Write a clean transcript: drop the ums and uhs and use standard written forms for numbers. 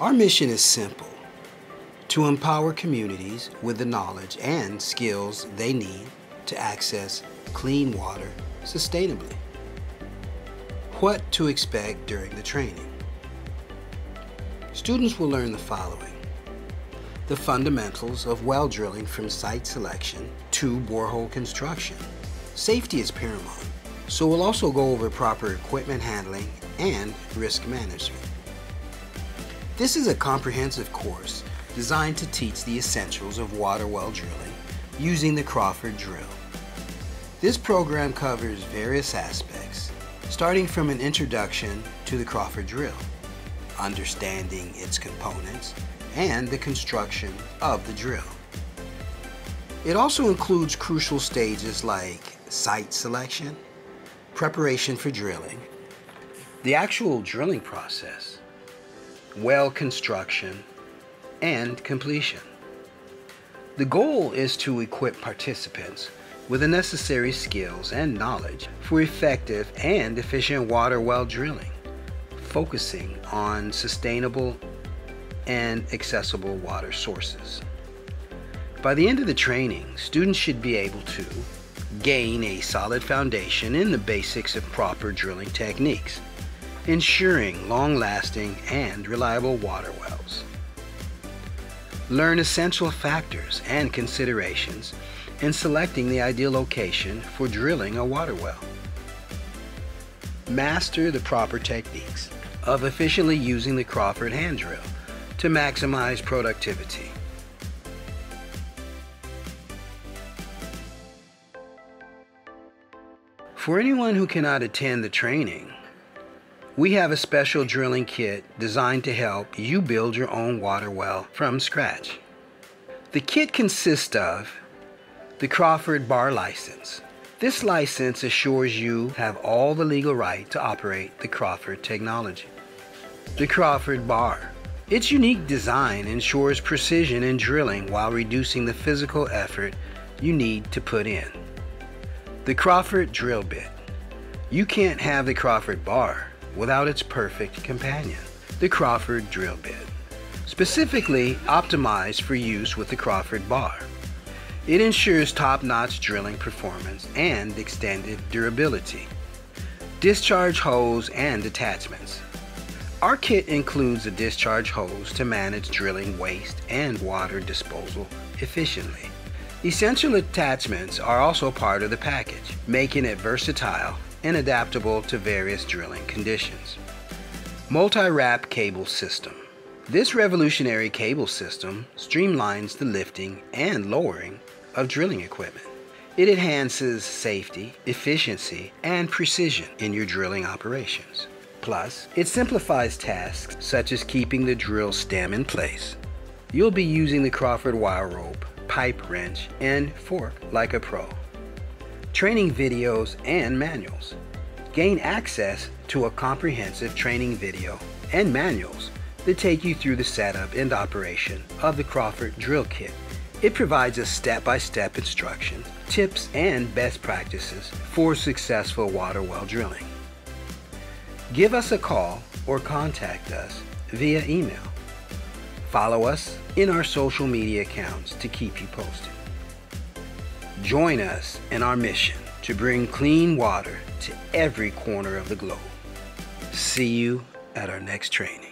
Our mission is simple: to empower communities with the knowledge and skills they need to access clean water sustainably. What to expect during the training? Students will learn the following: the fundamentals of well drilling from site selection to borehole construction. Safety is paramount, so we'll also go over proper equipment handling and risk management. This is a comprehensive course designed to teach the essentials of water well drilling using the Crawford drill. This program covers various aspects, starting from an introduction to the Crawford drill, understanding its components, and the construction of the drill. It also includes crucial stages like site selection, preparation for drilling, the actual drilling process, well construction, and completion. The goal is to equip participants with the necessary skills and knowledge for effective and efficient water well drilling, focusing on sustainable and accessible water sources. By the end of the training, students should be able to gain a solid foundation in the basics of proper drilling techniques, ensuring long-lasting and reliable water wells. Learn essential factors and considerations in selecting the ideal location for drilling a water well. Master the proper techniques of efficiently using the Crawford hand drill to maximize productivity. For anyone who cannot attend the training, we have a special drilling kit designed to help you build your own water well from scratch. The kit consists of the Crawford Bar License. This license assures you have all the legal right to operate the Crawford technology. The Crawford Bar. Its unique design ensures precision in drilling while reducing the physical effort you need to put in. The Crawford Drill Bit. You can't have the Crawford Bar without its perfect companion, the Crawford drill bit, specifically optimized for use with the Crawford bar. It ensures top-notch drilling performance and extended durability. Discharge hose and attachments. Our kit includes a discharge hose to manage drilling waste and water disposal efficiently. Essential attachments are also part of the package, making it versatile and adaptable to various drilling conditions. Multi-wrap cable system. This revolutionary cable system streamlines the lifting and lowering of drilling equipment. It enhances safety, efficiency, and precision in your drilling operations. Plus, it simplifies tasks such as keeping the drill stem in place. You'll be using the Crawford wire rope, pipe wrench, and fork like a pro. Training videos and manuals. Gain access to a comprehensive training video and manuals that take you through the setup and operation of the Crawford Drill Kit. It provides a step-by-step instruction, tips, and best practices for successful water well drilling. Give us a call or contact us via email. Follow us in our social media accounts to keep you posted. Join us in our mission to bring clean water to every corner of the globe. See you at our next training.